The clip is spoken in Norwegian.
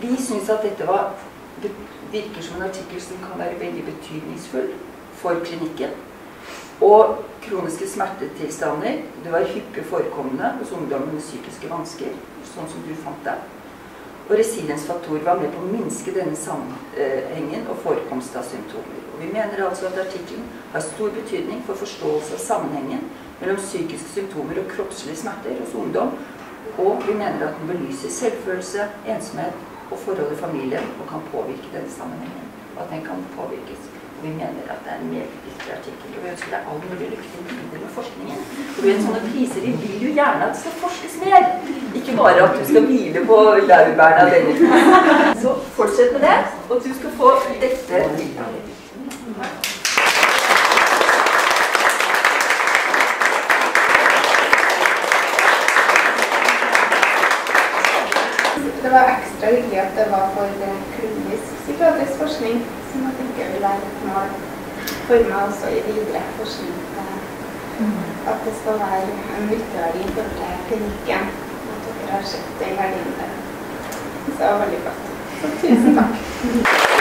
Vi syns at dette virker som en artikkel som kan være veldig betydningsfull for klinikken. Og kroniske smertetilstander, det var hyppig forekommende hos ungdommer med psykiske vansker, sånn som du fant det. Og resiliensfaktorer var med på å minske denne sammenhengen og forekomst av symptomer. Og vi mener altså at artikkelen har stor betydning for forståelse av sammenhengen mellom psykiske symptomer og kroppslige smerter hos ungdom, og vi mener at den belyser selvfølelse, ensomhet og forhold i familien og kan påvirke denne sammenhengen, og at den kan påvirkes. Vi mener at det er en meget viktig artikkel, og vi ønsker deg all mulig lykke til med forskningen. For ved sånne priser, vi vil jo gjerne at det skal forskes mer, ikke bare at du skal hvile på laurbærene av denne. Så fortsett med det, og du skal få dette videre. Det var ekstra hyggelig at det var for klinisk psykiatrisk forskning, som jeg tenker vil være et mål for meg også i videre forskning. At det skal være en nytteverdi for klinikken, at dere har sett den verdien der. Så det var veldig godt. Så tusen takk.